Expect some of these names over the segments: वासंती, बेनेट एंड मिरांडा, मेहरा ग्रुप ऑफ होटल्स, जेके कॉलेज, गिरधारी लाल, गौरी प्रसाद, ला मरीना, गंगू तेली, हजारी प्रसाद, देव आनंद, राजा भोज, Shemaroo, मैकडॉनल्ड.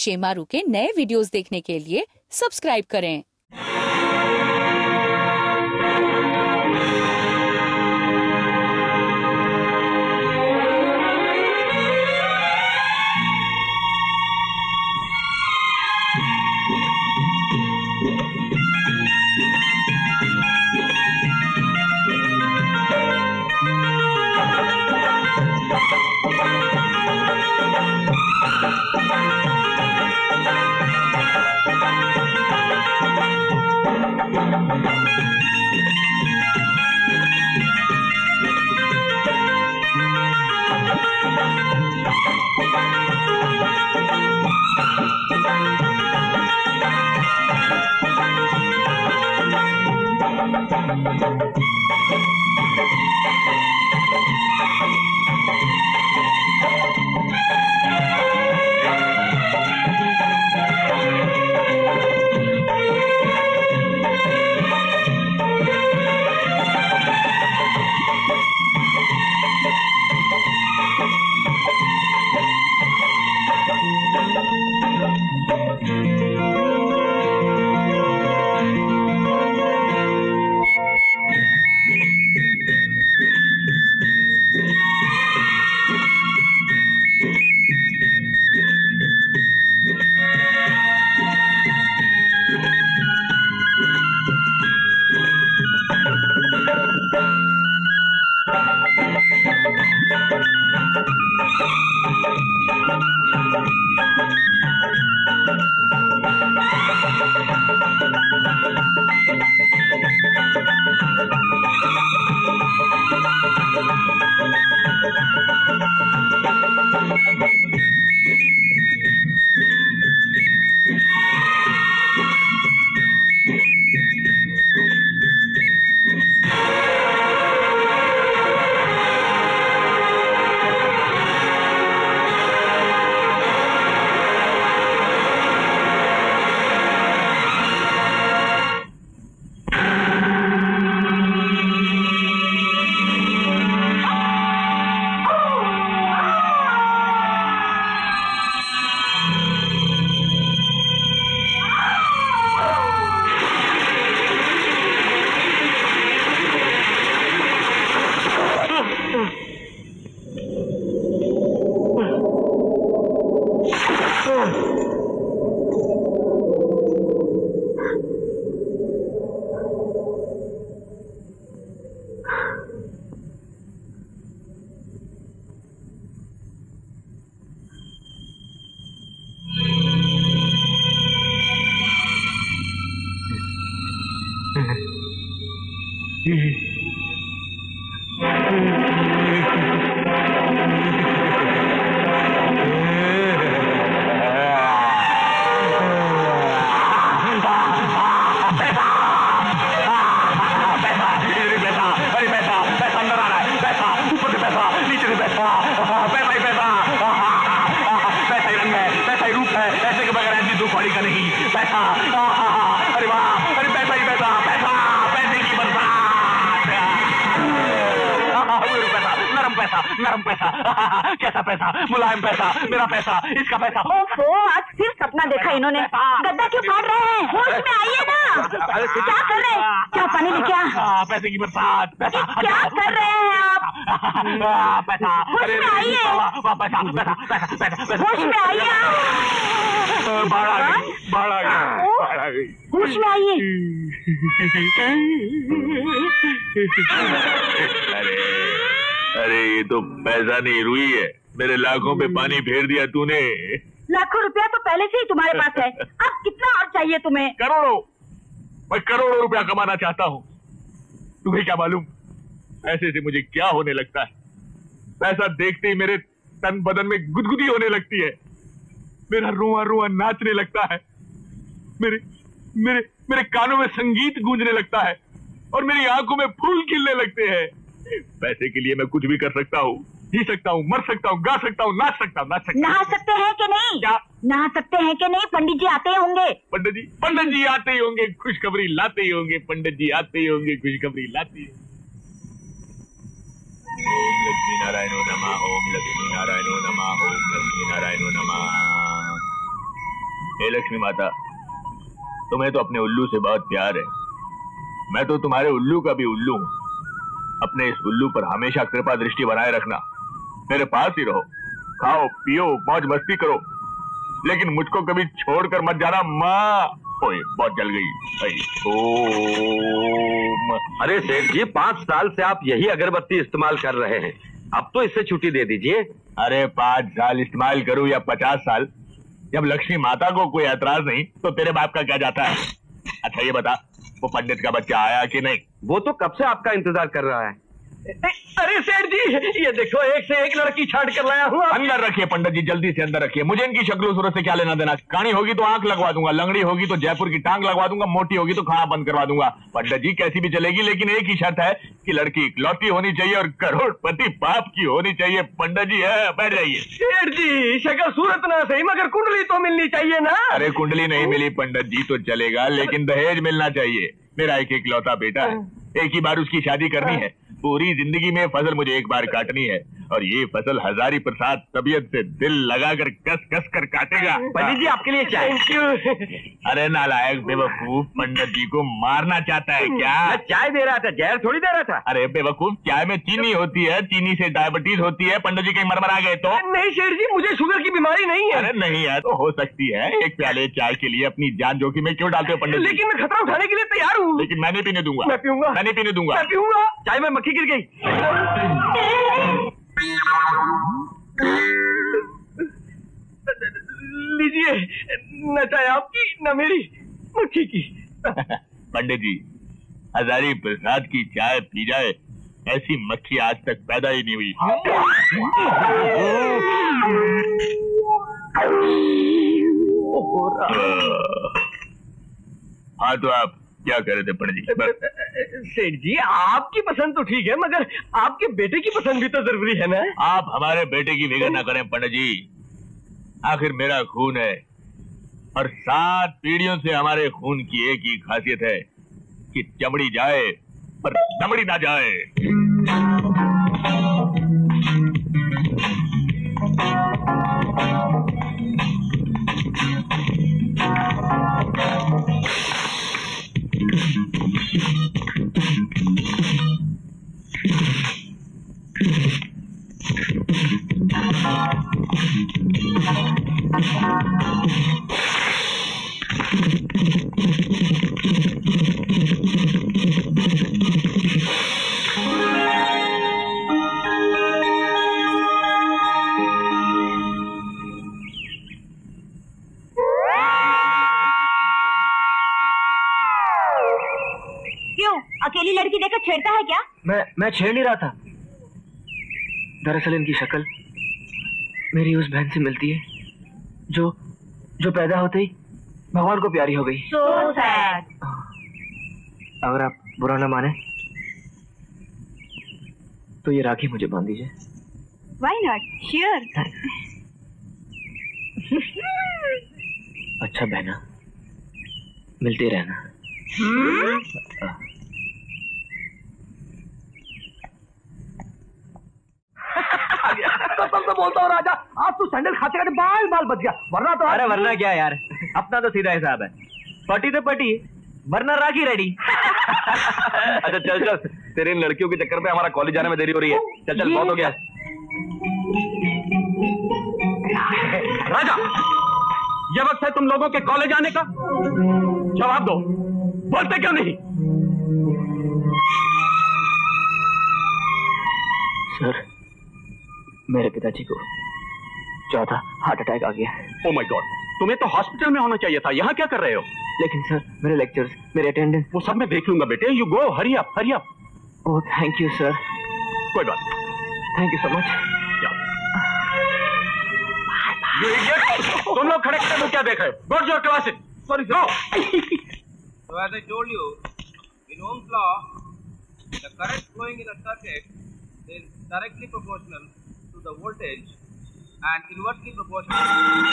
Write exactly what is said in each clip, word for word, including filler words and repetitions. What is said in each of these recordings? शेमारू के नए वीडियोस देखने के लिए सब्सक्राइब करें। नरम पैसा, कैसा पैसा, मुलायम पैसा, मेरा पैसा, इसका पैसा। ओफो, आज फिर सपना देखा इन्होंने। गद्दा क्यों फाड़ रहे हैं? होश में आइए ना। क्या कर रहे हैं? क्या पानी में क्या? पैसे की बरसात, पैसा। क्या कर रहे हैं आप? पैसा, होश में आइए। पैसा, पैसा, पैसा, पैसा। होश में आइए। बाढ़ आ गई, बाढ़ आ गई, बाढ़ आ गई। होश में आइए। अरे ये तो पैसा नहीं रुई है, मेरे लाखों पे पानी फेर दिया तूने। लाखों रुपया तो पहले से ही तुम्हारे पास है, अब कितना और चाहिए तुम्हें? करोड़ों, मैं करोड़ों रुपया कमाना चाहता हूँ। तुम्हें क्या मालूम पैसे से मुझे क्या होने लगता है। पैसा देखते ही मेरे तन बदन में गुदगुदी होने लगती है, मेरा रुआ रुआ नाचने लगता है, मेरे मेरे मेरे कानों में संगीत गूंजने लगता है और मेरी आंखों में फूल खिलने लगते हैं। पैसे के लिए मैं कुछ भी कर सकता हूँ, जी सकता हूँ, मर सकता हूँ, गा सकता हूँ, नाच सकता हूँ, नाच सकता हूँ। नहा सकते हैं कि नहीं? क्या नहा सकते हैं कि नहीं? पंडित जी आते होंगे। पंडित जी पंडित जी आते ही होंगे, खुशखबरी लाते ही होंगे। पंडित जी आते ही होंगे, खुशखबरी लाते ही। ओम लक्ष्मी नारायणो नमः, ओम लक्ष्मी नारायणो नमः, ओम लक्ष्मी नारायणो नमः। हे लक्ष्मी माता, तुम्हें तो अपने उल्लू से बहुत प्यार है। मैं तो तुम्हारे उल्लू का भी उल्लू हूँ। अपने इस उल्लू पर हमेशा कृपा दृष्टि बनाए रखना। मेरे पास ही रहो, खाओ पियो मौज मस्ती करो, लेकिन मुझको कभी छोड़कर मत जाना माँ। ओए बहुत जल गई। ओम। अरे सेठ जी, पाँच साल से आप यही अगरबत्ती इस्तेमाल कर रहे हैं, अब तो इससे छुट्टी दे दीजिए। अरे पाँच साल इस्तेमाल करूँ या पचास साल, जब लक्ष्मी माता को कोई ऐतराज नहीं तो तेरे बाप का क्या जाता है। अच्छा ये बता, वो पंडित का बच्चा आया कि नहीं? वो तो कब से आपका इंतजार कर रहा है। अरे सेठ जी, ये देखो एक से एक लड़की छाड़ कर लाया हूँ। अंदर रखिए पंडित जी, जल्दी से अंदर रखिए। मुझे इनकी शक्ल सूरत से क्या लेना देना। कानी होगी तो आंख लगवा दूंगा, लंगड़ी होगी तो जयपुर की टांग लगवा दूंगा, मोटी होगी तो खाना बंद करवा दूंगा। पंडित जी कैसी भी चलेगी, लेकिन एक ही शर्त है कि लड़की इकलौती होनी चाहिए और करोड़पति बाप की होनी चाहिए। पंडित जी बैठ जाइए। सेठ जी शक्ल सूरत ना सही, मगर कुंडली तो मिलनी चाहिए ना। अरे कुंडली नहीं मिली पंडित जी तो चलेगा, लेकिन दहेज मिलना चाहिए। मेरा एक इकलौता बेटा है, एक ही बार उसकी शादी करनी है। पूरी जिंदगी में फसल मुझे एक बार काटनी है, और ये फसल हजारी प्रसाद तबीयत से दिल लगाकर कस कस कर काटेगा। पंडित जी आपके लिए चाय। Thank you. अरे नालायक बेवकूफ, पंडित जी को मारना चाहता है क्या? मैं चाय दे रहा था, जहर थोड़ी दे रहा था। अरे बेवकूफ, चाय में चीनी होती है, चीनी से डायबिटीज होती है। पंडित जी कहीं मरमरा गए तो? नहीं शेर जी, मुझे शुगर की बीमारी नहीं है। अरे नहीं है तो हो सकती है। एक प्याले चाय के लिए अपनी जान जोखिम में क्यों डालते हो पंडित जी? लेकिन मैं खतरा उठाने के लिए तैयार हूँ। लेकिन मैं नहीं पीने दूंगा। मैं पीऊंगा। मैं नहीं पीने दूंगा। मैं पीऊंगा। चाय में मक्खी गिर गई। लीजिए, न चाय आपकी न मेरी, मक्खी की। पंडित जी हजारी प्रसाद की चाय पी जाए ऐसी मक्खी आज तक पैदा ही नहीं हुई। हाँ तो आप क्या कह रहे थे पंडित जी? सेठ जी आपकी पसंद तो ठीक है, मगर आपके बेटे की पसंद भी तो जरूरी है ना। आप हमारे बेटे की फिक्र ना करें पंडित जी, आखिर मेरा खून है और सात पीढ़ियों से हमारे खून की एक ही खासियत है कि चमड़ी जाए पर चमड़ी ना जाए। अकेली लड़की देखकर छेड़ता है क्या? मैं मैं छेड़ नहीं रहा था। दरअसल इनकी शक्ल मेरी उस बहन से मिलती है जो जो पैदा होते ही भगवान को प्यारी हो गई। so sad। अगर आप बुरा ना माने तो ये राखी मुझे बांध दीजिए। Why not? Sure। अच्छा बहना, मिलते रहना। hmm? तो बोलता हूँ राजा, आज तू सैंडल खाते खाते बाल बाल बच गया, वरना तो। अरे वरना क्या यार, अपना तो सीधा हिसाब है, पटी तो पटी, वरना राखी रेडी। अच्छा चल चल, तेरे इन लड़कियों के चक्कर में हमारा कॉलेज जाने में देरी हो रही है। चल चल, बहुत हो गया। राजा ये वक्त है तुम लोगों के कॉलेज आने का, जवाब दो, बोलते क्यों नहीं? सर मेरे पिताजी को चौथा हार्ट अटैक आ गया। ओह माय गॉड, तुम्हें तो हॉस्पिटल में होना चाहिए था, यहाँ क्या कर रहे हो? लेकिन सर मेरे लेक्चर्स, मेरे अटेंडेंस, वो सब मैं देख लूंगा बेटे। You go, hurry up hurry up. Oh thank you sir. कोई बात नहीं, थैंक यू सो मच। तुम लोग खड़े खड़े क्या देख रहे हो? Got your classes. Sorry sir. Told you in Ohm's law the current flowing in a circuit is directly proportional the voltage and inversely proportional to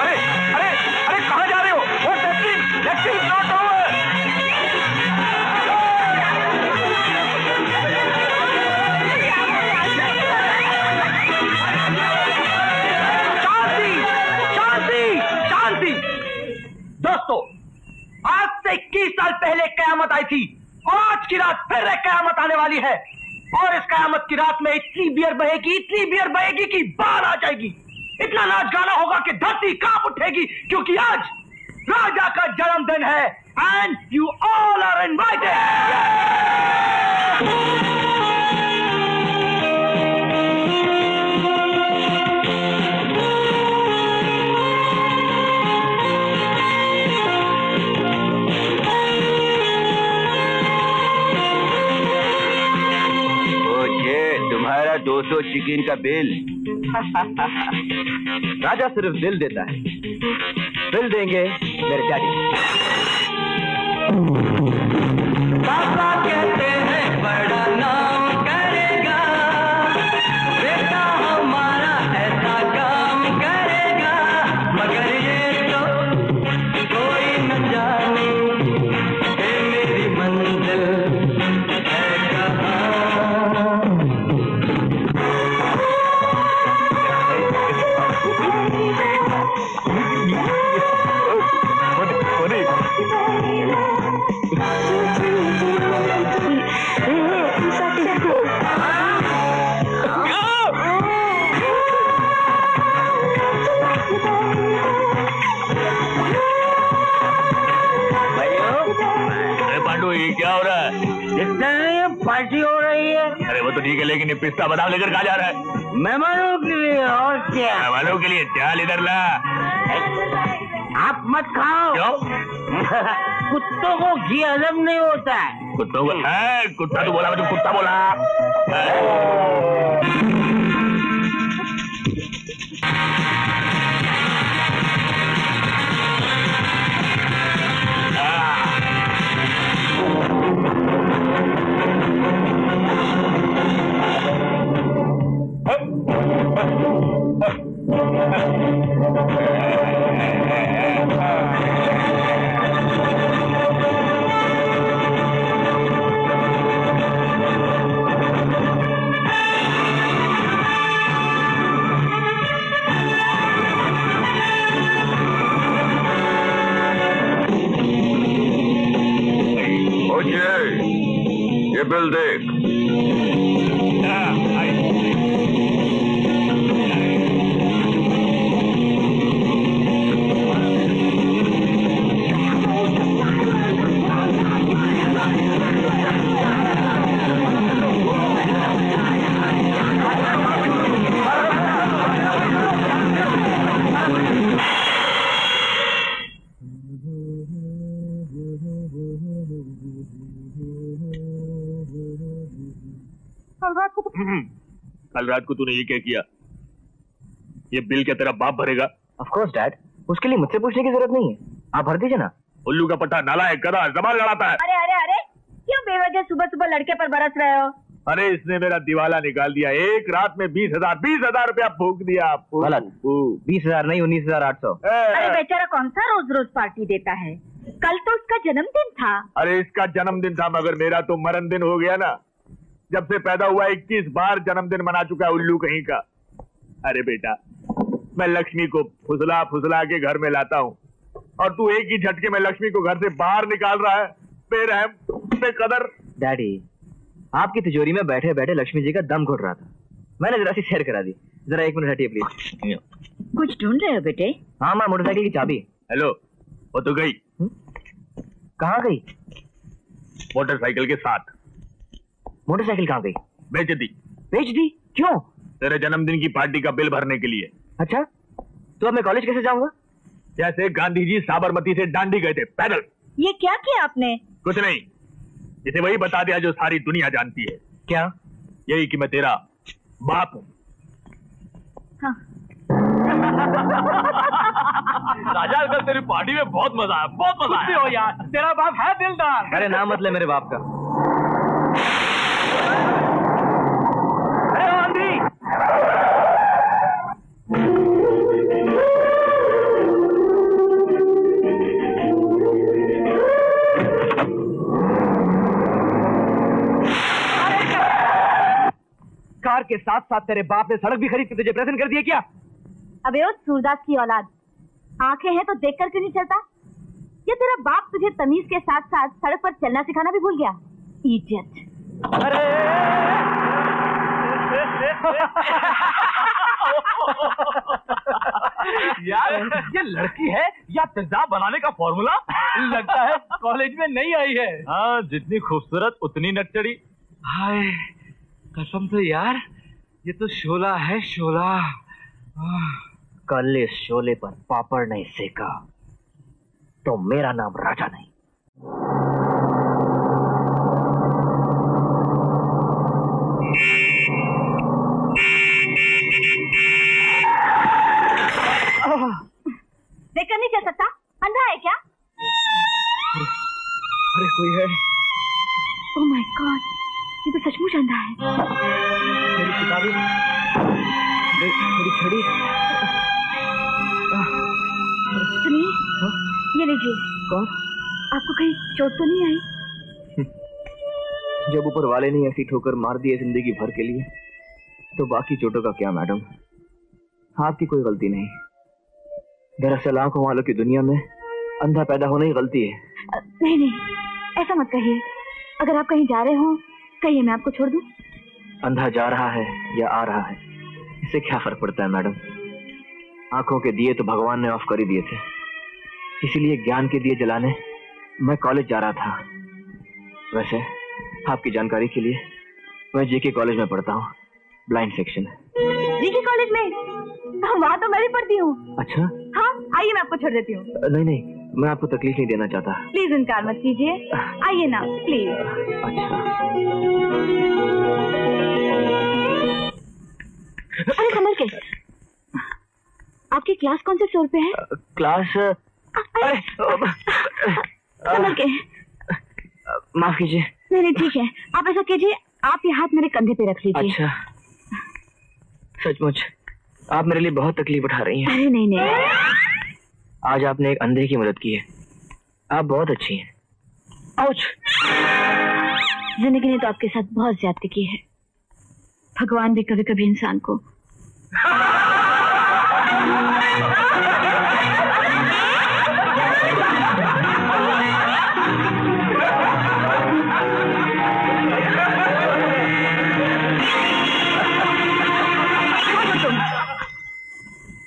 अरे अरे अरे कहाँ जा रहे हो? वो लेक्चर लेक्चर नॉट ओवर। पहले कयामत आई थी, आज की रात फिर एक कयामत आने वाली है। और इस कयामत की रात में इतनी बियर बहेगी, इतनी बियर बहेगी कि बाढ़ आ जाएगी। इतना नाच गाना होगा कि धरती कांप उठेगी, क्योंकि आज राजा का जन्मदिन है। And you all are invited. दो सौ चिकन का बिल। राजा सिर्फ दिल देता है, बिल देंगे मेरे डैडी। पापा कहते हैं बड़ा नाम करेगा बेटा हमारा, ऐसा काम करेगा मगर ये तो कोई न जाने ये मेरी मंजिल। क्या हो रहा है? देखते हैं ये पार्टी हो रही है। अरे वो तो ठीक है, लेकिन ये पिस्ता बादाम लेकर कहाँ जा रहा है? मेहमानों के लिए। और क्या मेहमानों के लिए? चाल इधर ला। आप मत खाओ। क्यों? कुत्तों को घी हजम नहीं होता है। कुत्तों को? है कुत्ता तो बोला, मैं कुत्ता बोला। ये बिल देख। कल रात को तूने ये क्या किया? ये बिल क्या तेरा बाप भरेगा? ऑफ कोर्स डैड, उसके लिए मुझसे पूछने की जरूरत नहीं है, आप भर दीजिए ना। उल्लू का पट्टा, नालायक, गधा, ज़बान लड़ाता है। अरे अरे अरे, क्यों बेवजह सुबह सुबह लड़के पर बरस रहे हो? अरे इसने मेरा दिवाला निकाल दिया, एक रात में बीस हजार बीस हजार रुपया फूक दिया। बीस हजार नहीं, उन्नीस हजार आठ सौ। अरे बेचारा कौन सा रोज रोज पार्टी देता है, कल तो उसका जन्मदिन था। अरे इसका जन्मदिन था मगर मेरा तो मरण दिन हो गया ना। जब से पैदा हुआ इक्कीस बार जन्मदिन मना चुका है उल्लू कहीं का। अरे बेटा, मैं लक्ष्मी को फुसला फुसला के घर में लाता हूँ और तू एक ही झटके में लक्ष्मी को घर से बाहर निकाल रहा है। बेरहम, बेकदर। डैडी, आपकी तिजोरी में बैठे बैठे लक्ष्मी जी का दम घुट रहा था, मैंने जरा सी सैर करा दी। जरा एक मिनट हटिए प्लीज। कुछ ढूंढ रहे हो बेटे? हाँ माँ, मोटरसाइकिल की चाबी। हेलो, वो तो गई। कहाँ गई? मोटरसाइकिल के साथ। मोटरसाइकिल कहाँ गई? बेच दी। बेच दी? क्यों? तेरे जन्मदिन की पार्टी का बिल भरने के लिए। अच्छा, तो अब मैं कॉलेज कैसे जाऊंगा? जैसे गांधी जी साबरमती से डांडी गए थे, पैदल। ये क्या किया आपने? कुछ नहीं, इसे वही बता दिया जो सारी दुनिया जानती है। क्या? यही कि मैं तेरा बाप हूँ। हाँ। राजा, कल तेरी पार्टी में बहुत मजा आया, बहुत मजा आया। हो यार, तेरा बाप है दिलदार। अरे नाम मतलब मेरे बाप का। कार के साथ साथ तेरे बाप ने सड़क भी खरीद के तुझे प्रेजेंट कर दिया क्या? अबे ओ सूरदास की औलाद, आंखें हैं तो देखकर क्यों नहीं चलता? क्या तेरा बाप तुझे तमीज के साथ साथ सड़क पर चलना सिखाना भी भूल गया? इडियट। अरे यार ये लड़की है या तेजाब बनाने का फॉर्मूला? लगता है कॉलेज में नहीं आई है। हाँ, जितनी खूबसूरत उतनी नटचड़ी। हाय कसम से यार ये तो शोला है, शोला। कल इस शोले पर पापड़ नहीं सेका तो मेरा नाम राजा नहीं। देखकर नहीं चल सकता? अंधा है क्या? अरे, अरे कोई है। Oh my God, ये तो सचमुच अंधा है। मेरी किताबें, मेरी छड़ी। सुनिए, ये लीजिए। कौन? आपको कहीं चोट तो नहीं आई? जब ऊपर वाले ने ऐसी ठोकर मार दी है जिंदगी भर के लिए, तो बाकी चोटों का क्या मैडम? आपकी कोई गलती नहीं। दरअसल आंखों वालों की दुनिया में अंधा पैदा होना ही गलती है। आ, नहीं नहीं, ऐसा मत कहिए। अगर आप कहीं जा रहे हो, कहिए मैं आपको छोड़ दूं। अंधा जा रहा है या आ रहा है, इससे क्या फर्क पड़ता है मैडम? आंखों के दिए तो भगवान ने ऑफ कर ही दिए थे, इसीलिए ज्ञान के दिए जलाने मैं कॉलेज जा रहा था। वैसे आपकी जानकारी के लिए, मैं जेके कॉलेज में पढ़ता हूँ, ब्लाइंड सेक्शन है। जेके कॉलेज में? वहाँ तो मैं भी पढ़ती हूँ। अच्छा? हाँ, आइए मैं आपको छोड़ देती हूँ। नहीं नहीं, मैं आपको तकलीफ नहीं देना चाहता। प्लीज इनकार मत कीजिए, आइए ना प्लीज। अच्छा। अरे कमल के, आपकी क्लास कौन से फ्लोर पे है? क्लास कमल के, माफ कीजिए। नहीं नहीं ठीक है, आप ऐसा कीजिए, आप ये हाथ मेरे कंधे पे रख लीजिए। अच्छा, सचमुच आप मेरे लिए बहुत तकलीफ उठा रही हैं। अरे नहीं नहीं, आज आपने एक अंधे की मदद की है, आप बहुत अच्छी हैं। आउच, जिंदगी ने तो आपके साथ बहुत ज्यादती की है, भगवान भी कभी कभी इंसान को।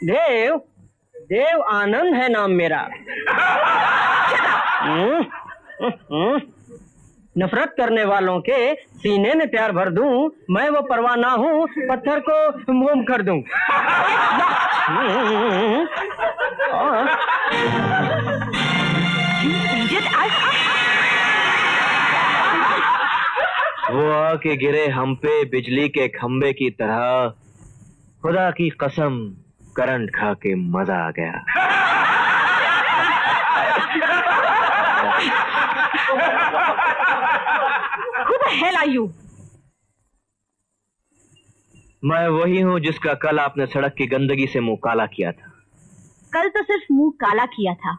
देव, देव आनंद है नाम मेरा। नफरत करने वालों के सीने में प्यार भर दूं, मैं वो परवाह ना हूँ, पत्थर को मोम कर दूं। वो आके गिरे हम पे बिजली के खंबे की तरह, खुदा की कसम करंट खा के मजा आ गया। Who the hell are you? मैं वही हूँ जिसका कल आपने सड़क की गंदगी से मुंह काला किया था। कल तो सिर्फ मुंह काला किया था,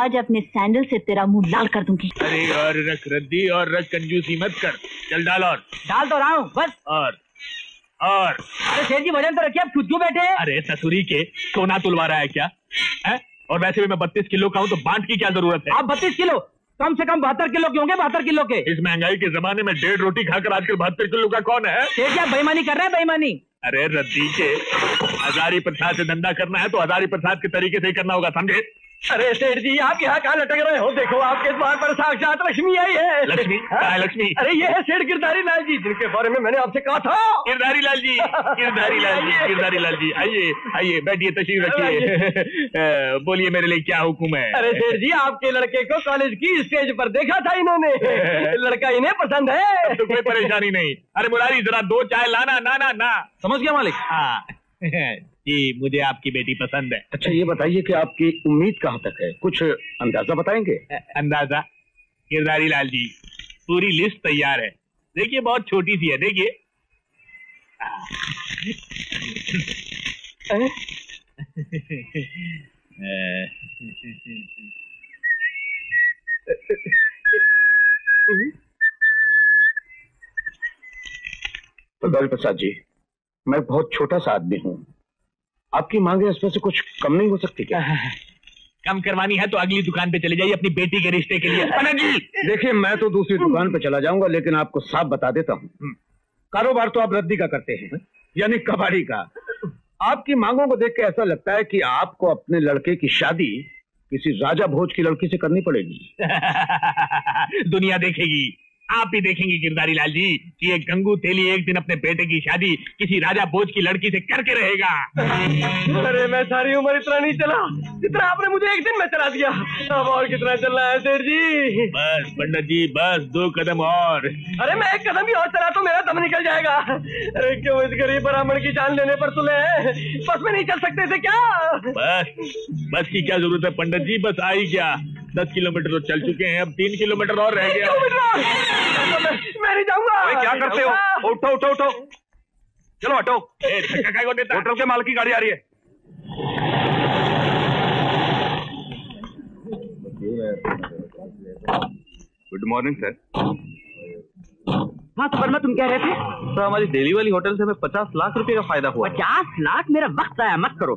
आज अपने सैंडल से तेरा मुंह लाल कर दूंगी। अरे और रख रद्दी और रख कंजूसी मत कर, चल डाल। और डाल तो रहा हूँ बस। और और अरे सेठ जी वजन तो रखिए, आप खुद क्यों बैठे हैं? अरे ससुरी के सोना तुलवा रहा है क्या है? और वैसे भी मैं बत्तीस किलो का हूँ, तो बांट की क्या जरूरत है? आप बत्तीस किलो कम से कम बहत्तर किलो के होंगे। बहत्तर किलो के इस महंगाई के जमाने में डेढ़ रोटी खाकर आजकल बहत्तर किलो का कौन है? सेठ जी आप बेईमानी कर रहे हैं, बेईमानी। अरे रद्दी के, हजारी प्रसाद से धंधा करना है तो हजारी प्रसाद के तरीके से ही करना होगा, समझे? अरे सेठ जी आप यहाँ कहाँ लटक रहे हो? देखो आपके द्वार पर साक्षात लक्ष्मी आई है। लक्ष्मी? हाँ लक्ष्मी। अरे ये है सेठ गिरधारी लाल जी, जिनके बारे में मैंने आपसे कहा था। गिरधारी लाल जी, गिरधारी लाल जी, गिरधारी लाल जी, आइए आइए बैठिए, तशरीफ रखिए, बोलिए मेरे लिए क्या हुक्म है? अरे सेठ जी आपके लड़के को कॉलेज की स्टेज पर देखा था इन्होंने, लड़का इन्हें पसंद है तो कोई परेशानी नहीं। अरे मुरारी जरा दो चाय लाना। ना ना ना, समझ गया मालिक। हाँ जी, मुझे आपकी बेटी पसंद है। अच्छा ये बताइए कि आपकी उम्मीद कहाँ तक है, कुछ अंदाजा बताएंगे? अंदाजा गिरधारी लाल जी, पूरी लिस्ट तैयार है, देखिए बहुत छोटी सी है, देखिए। गौरी प्रसाद जी, मैं बहुत छोटा सा आदमी हूँ, आपकी मांगे इसमें से कुछ कम नहीं हो सकती क्या? कम करवानी है तो अगली दुकान पे चले जाइए अपनी बेटी के रिश्ते के लिए। देखिए मैं तो दूसरी दुकान पे चला जाऊंगा, लेकिन आपको साफ बता देता हूँ कारोबार तो आप रद्दी का करते हैं, यानी कबाड़ी का। आपकी मांगों को देख के ऐसा लगता है कि आपको अपने लड़के की शादी किसी राजा भोज की लड़की से करनी पड़ेगी। दुनिया देखेगी, आप भी देखेंगे गिरधारी लाल जी कि एक गंगू तेली एक दिन अपने बेटे की शादी किसी राजा भोज की लड़की से करके रहेगा। अरे मैं सारी उम्र इतना नहीं चला जितना आपने मुझे एक दिन में चला दिया, अब और कितना चलना है सेठ जी? बस पंडित जी बस दो कदम और। अरे मैं एक कदम भी और चला तो मेरा दम निकल जाएगा। अरे क्यों इस गरीब ब्राह्मण की जान लेने पर तुले है, बस में नहीं चल सकते थे क्या? बस बस की क्या जरूरत है पंडित जी, बस आई क्या, दस किलोमीटर तो चल चुके हैं, अब तीन किलोमीटर और रह गया। मैं नहीं जाऊंगा। अरे क्या करते हो, उठो उठो उठो, चलो हटो। होटल के माल की गाड़ी आ रही है। Good morning sir. हाँ तो वर्मा तुम क्या रहते हैं? सर हमारी दिल्ली वाली होटल से हमें पचास लाख रुपए का फायदा हुआ। पचास लाख मेरा वक्त आया मत करो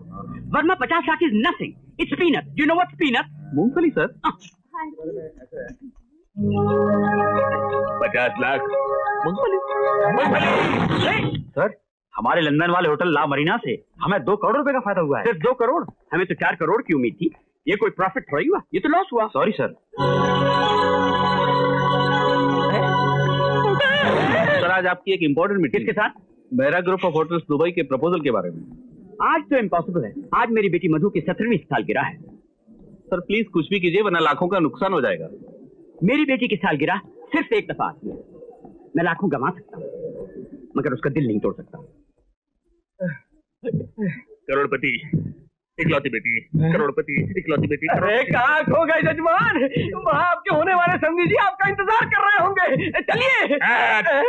वर्मा, पचास lakh is nothing, it's peanut. You know what's peanut? मूंगफली सर। पचास लाख सर, हमारे लंदन वाले होटल ला मरीना से हमें दो करोड़ रुपए का फायदा हुआ है। सिर्फ दो करोड़? हमें तो चार करोड़ की उम्मीद थी। ये कोई प्रॉफिट थोड़ा ही हुआ, ये तो लॉस हुआ। Sorry sir. सर आज आपकी एक इम्पोर्टेंट मीटिंग के साथ मेहरा ग्रुप ऑफ होटल्स Dubai के प्रपोजल के बारे में। आज तो इम्पॉसिबल है, आज मेरी बेटी मधु की सत्रहवीं सालगिरह है। सर प्लीज कुछ भी कीजिए वरना लाखों का नुकसान हो जाएगा। मेरी बेटी की सालगिरह सिर्फ एक दफा आती है, मैं लाखों गंवा सकता हूँ मगर उसका दिल नहीं तोड़ सकता। करोड़पति इकलौती बेटी, करोड़पति इकलौती बेटी। अरे कहाँ खो गए जजमान, वहाँ आपके होने वाले समझी जी आपका इंतजार कर रहे होंगे, चलिए।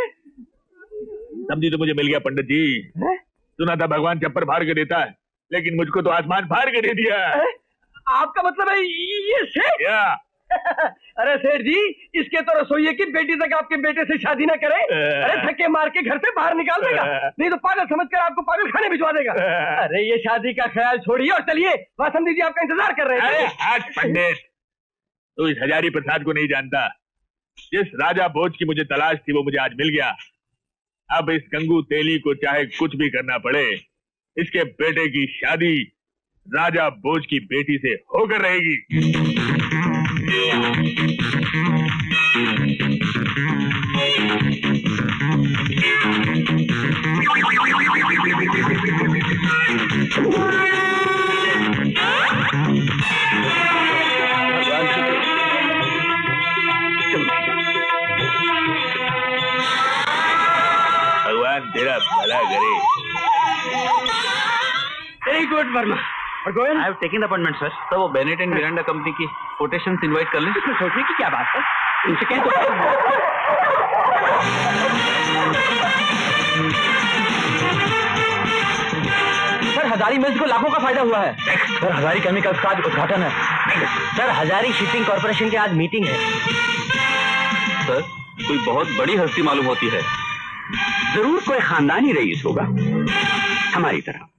समझी तो मुझे मिल गया पंडित जी, सुना था भगवान चप्पर फाड़ के देता है लेकिन मुझको तो आसमान फाड़ के दे दिया। आपका मतलब है ये सेठ? अरे सेठ जी इसके तो रसोइये की बेटी तक आपके बेटे से शादी ना करे, अरे धक्के मार के घर से बाहर निकाल देगा, नहीं तो पागल समझकर आपको पागल खाने भिजवा देगा। अरे ये शादी का ख्याल छोड़िए और चलिए, वासंती दीदी आपका इंतजार कर रहे हैं। अरे आज पंडित तू तो इस हजारी प्रसाद को नहीं जानता, जिस राजा भोज की मुझे तलाश थी वो मुझे आज मिल गया। अब इस गंगू तेली को चाहे कुछ भी करना पड़े, इसके बेटे की शादी राजा भोज की बेटी से होकर रहेगी। भगवान तेरा भला करे। Very good Verma. Goyal, I have taken the appointment sir. तो वो बेनेट एंड मिरांडा कंपनी की कोटेशन इनवाइट कर लें। इसमें सोचने की क्या बात है, इनसे कहीं तो। सर हजारी मिल्स को लाखों का फायदा हुआ है। सर हजारी केमिकल्स का आज उद्घाटन है। सर हजारी शिपिंग कॉर्पोरेशन की आज मीटिंग है। सर कोई बहुत बड़ी हस्ती मालूम होती है, जरूर कोई खानदानी रईस होगा हमारी तरह।